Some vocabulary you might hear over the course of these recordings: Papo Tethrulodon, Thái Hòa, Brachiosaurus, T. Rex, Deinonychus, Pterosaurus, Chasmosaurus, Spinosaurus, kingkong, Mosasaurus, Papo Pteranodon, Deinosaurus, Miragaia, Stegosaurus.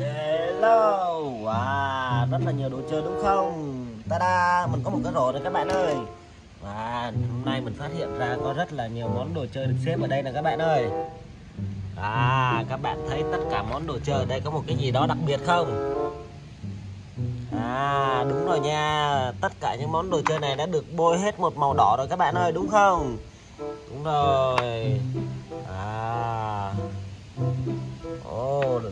Hello, wow, rất là nhiều đồ chơi đúng không? Ta-da, mình có một cái rổ rồi các bạn ơi. Và hôm nay mình phát hiện ra có rất là nhiều món đồ chơi được xếp ở đây nè các bạn ơi. À, các bạn thấy tất cả món đồ chơi ở đây có một cái gì đó đặc biệt không? À, đúng rồi nha, tất cả những món đồ chơi này đã được bôi hết một màu đỏ rồi các bạn ơi, đúng không? Đúng rồi. À,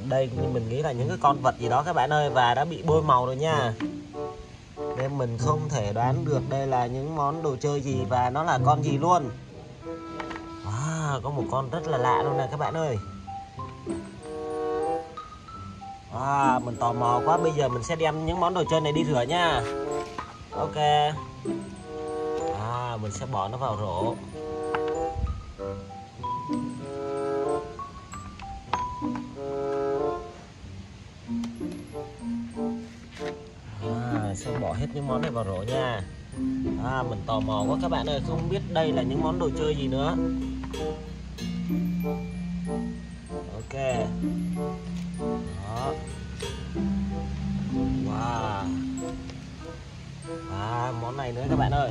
đây mình nghĩ là những cái con vật gì đó các bạn ơi, và đã bị bôi màu rồi nha. Nên mình không thể đoán được đây là những món đồ chơi gì và nó là con gì luôn. Wow, có một con rất là lạ luôn nè các bạn ơi. Wow, mình tò mò quá, bây giờ mình sẽ đem những món đồ chơi này đi rửa nha. Ok. À, mình sẽ bỏ nó vào rổ. Sẽ bỏ hết những món này vào rổ nha. À, mình tò mò quá các bạn ơi, không biết đây là những món đồ chơi gì nữa. Ok. Đó. Wow. À, món này nữa các bạn ơi.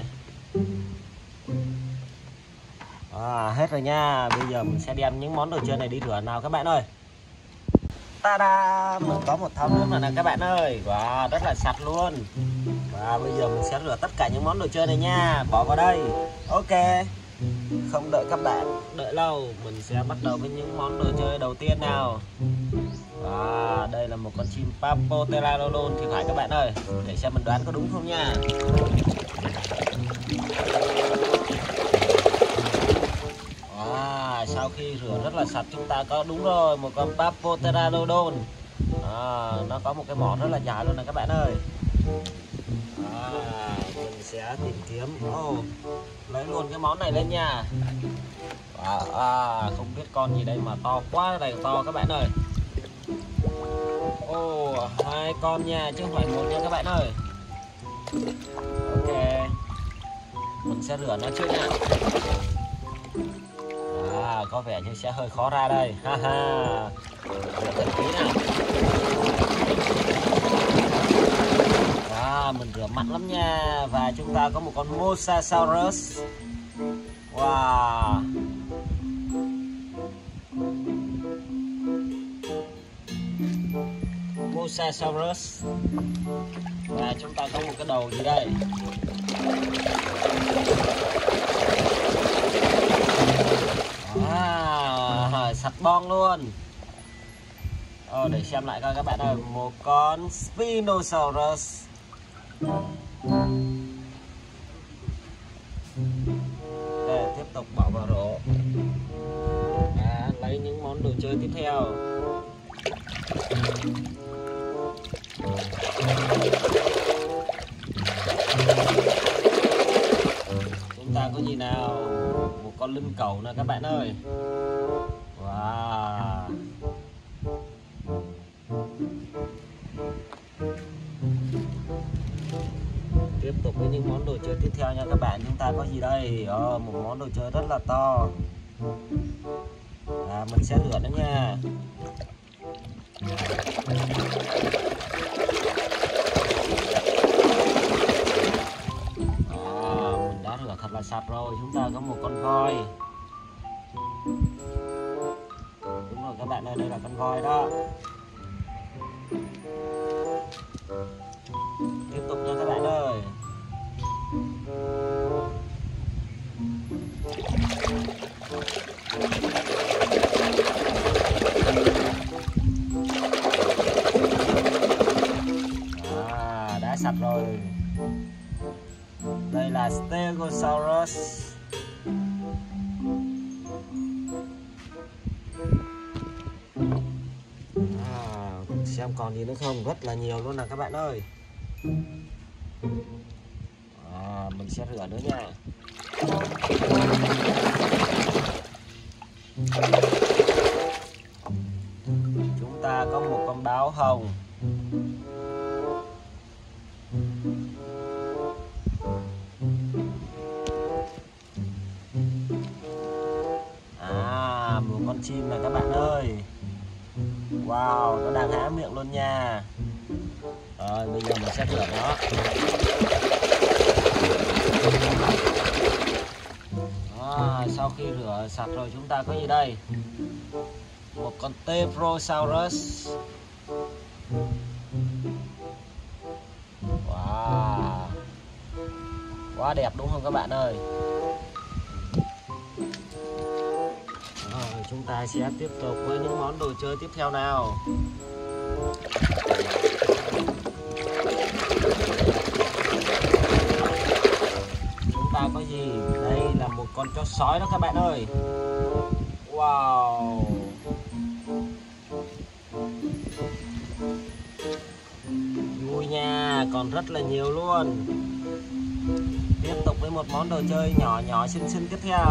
À, hết rồi nha. Bây giờ mình sẽ đem những món đồ chơi này đi rửa nào các bạn ơi. Ta-da, mình có một thau nước rồi nè các bạn ơi. Wow, rất là sạch luôn. Và bây giờ mình sẽ rửa tất cả những món đồ chơi này nha. Bỏ vào đây. Ok. Không đợi các bạn đợi lâu, mình sẽ bắt đầu với những món đồ chơi đầu tiên nào. Và đây là một con chim Papo Pteranodon thì phải các bạn ơi. Để xem mình đoán có đúng không nha. Sau khi rửa rất là sạch, chúng ta có đúng rồi, một con Papo Pteranodon. À, nó có một cái mỏ rất là dài luôn này các bạn ơi. À, mình sẽ tìm kiếm. Lấy luôn cái món này lên nha. Không biết con gì đây mà to quá này, to các bạn ơi. Hai con nha chứ không phải một nha các bạn ơi. Ok, mình sẽ rửa nó trước nha. À, có vẻ như sẽ hơi khó ra đây. Ha ha. Thật kỹ nào. À, mình rửa mạnh lắm nha. Và chúng ta có một con Mosasaurus. Wow. Mosasaurus. Và chúng ta có một cái đầu gì đây. Sạch bon luôn. Để xem lại coi các bạn ơi, một con Spinosaurus. Để tiếp tục bỏ vào rổ. Lấy những món đồ chơi tiếp theo. Chúng ta có gì nào? Một con linh cẩu nè các bạn ơi. Wow. Tiếp tục với những món đồ chơi tiếp theo nha các bạn. Chúng ta có gì đây? Một món đồ chơi rất là to. Mình sẽ rửa nó nha. Mình đã rửa thật là sạch rồi. Chúng ta có một con voi. Các bạn ơi, đây là con voi đó. Tiếp tục nha các bạn ơi. Đã sạch rồi. Đây là Stegosaurus. Xem còn gì nữa không, rất là nhiều luôn nè các bạn ơi. Mình sẽ rửa nữa nha. Chúng ta có một con báo hồng. Một con chim này các bạn ơi. Wow, nó đang há miệng luôn nha. Rồi, bây giờ mình sẽ rửa nó. À, sau khi rửa sạch rồi chúng ta có gì đây? Một con Pterosaurus. Wow, quá đẹp đúng không các bạn ơi? Rồi, chúng ta sẽ tiếp tục với những món đồ chơi tiếp theo nào. Chúng ta có gì? Đây là một con chó sói đó các bạn ơi. Wow, vui nha, còn rất là nhiều luôn. Tiếp tục với một món đồ chơi nhỏ nhỏ xinh xinh tiếp theo.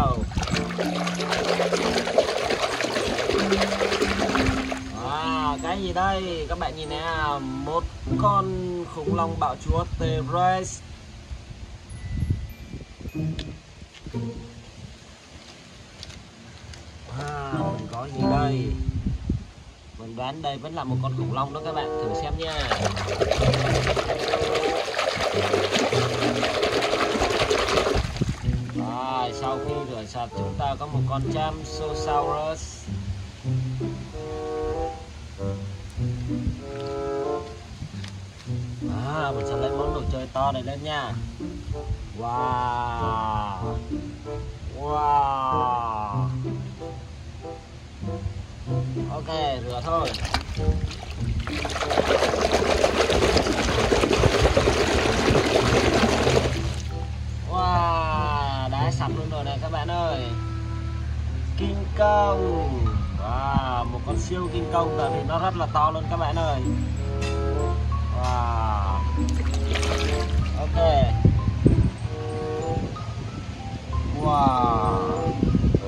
Wow, cái gì đây? Các bạn nhìn nè, một con khủng long bạo chúa T. Rex. Wow, mình có gì đây? Mình đoán đây vẫn là một con khủng long đó các bạn, thử xem nha. Rồi, sau khi rửa sạch chúng ta có một con Chasmosaurus. À, mình sẽ lấy món đồ chơi to này lên nha. Wow, wow. Ok, rửa thôi. Wow, đã sạch luôn rồi này các bạn ơi. King Kong. Wow, một con siêu King Kong, tại vì nó rất là to luôn các bạn ơi. Wow. Ok. Wow,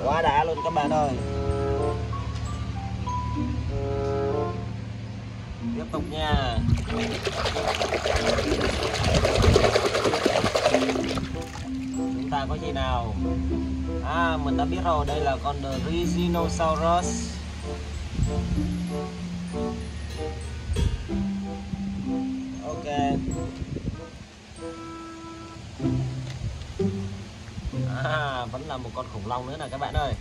quá đã luôn các bạn ơi. Tiếp tục nha. Chúng ta có gì nào? À, mình đã biết rồi, đây là con Brachiosaurus. Ok. À, vẫn là một con khủng long nữa nè các bạn ơi.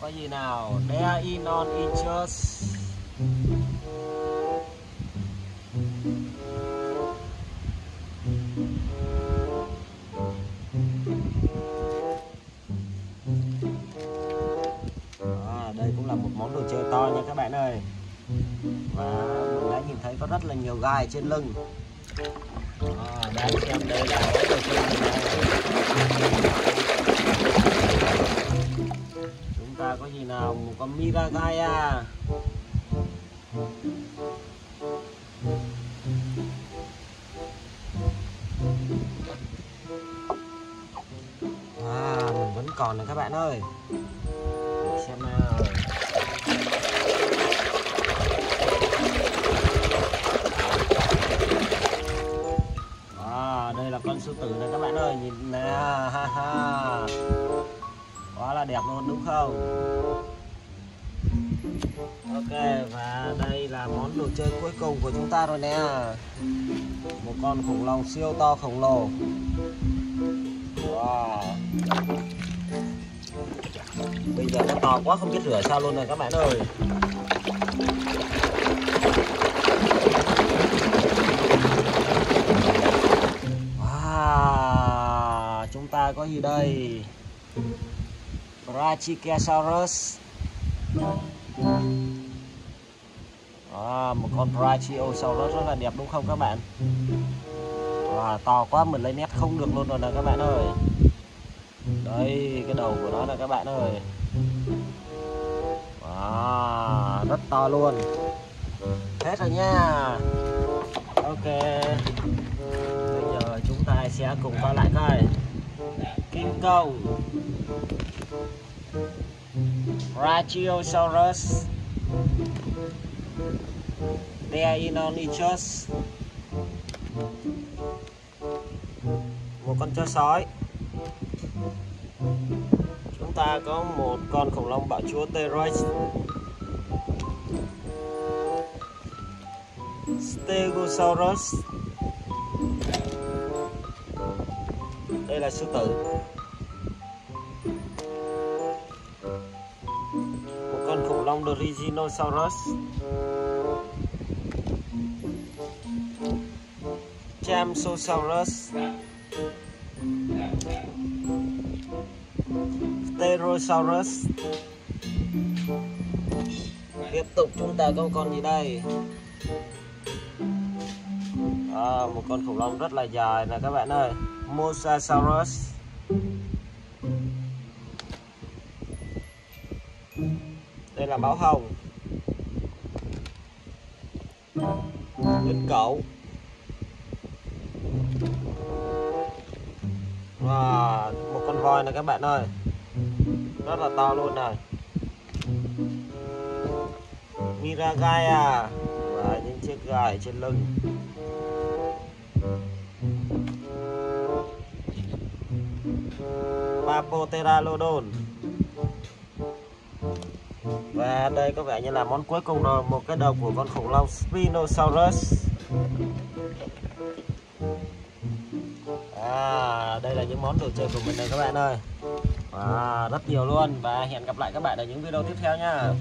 Có gì nào? Deinonychus. À, đây cũng là một món đồ chơi to nha các bạn ơi. Và mình đã nhìn thấy có rất là nhiều gai trên lưng. À, đang xem đây là món đồ chơi ta có gì nào? Một con Miragaia. À, mình vẫn còn này các bạn ơi. Để xem nào. À, đây là con sư tử này các bạn ơi, nhìn nè, ha ha. Quá là đẹp luôn đúng không? Ok, và đây là món đồ chơi cuối cùng của chúng ta rồi nè. Một con khủng long siêu to khổng lồ. Wow. Bây giờ nó to quá không biết rửa sao luôn này các bạn ơi. Wow, chúng ta có gì đây? Brachiosaurus. À, một con Brachiosaurus rất là đẹp đúng không các bạn? Wow, to quá mình lấy nét không được luôn rồi nè các bạn ơi. Đây, cái đầu của nó nè các bạn ơi. Wow, rất to luôn. Hết rồi nha. Ok, bây giờ chúng ta sẽ cùng coi lại coi. King Kong, Brachiosaurus, Deinosaurus, một con chó sói, Chúng ta có một con khủng long bạo chúa T. Rex, Stegosaurus. Đây là sư tử. Một con khủng long Brachiosaurus. Chasmosaurus. Pterosaurus. Tiếp tục chúng ta có một con gì đây? Một con khủng long rất là dài nè các bạn ơi, Mosasaurus. Đây là báo hồng, đỉnh cẩu. Và một con voi nè các bạn ơi, rất là to luôn này, Miragaia. Và những chiếc gai trên lưng. Papo Tethrulodon. Và đây có vẻ như là món cuối cùng rồi, một cái đầu của con khủng long Spinosaurus. Đây là những món đồ chơi của mình này các bạn ơi, rất nhiều luôn. Và hẹn gặp lại các bạn ở những video tiếp theo nha.